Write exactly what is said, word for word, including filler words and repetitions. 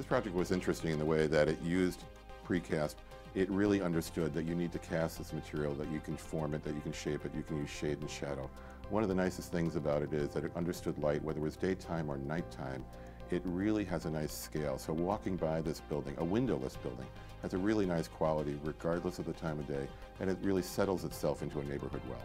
This project was interesting in the way that it used precast. It really understood that you need to cast this material, that you can form it, that you can shape it, you can use shade and shadow. One of the nicest things about it is that it understood light, whether it was daytime or nighttime. It really has a nice scale. So walking by this building, a windowless building, has a really nice quality regardless of the time of day, and it really settles itself into a neighborhood well.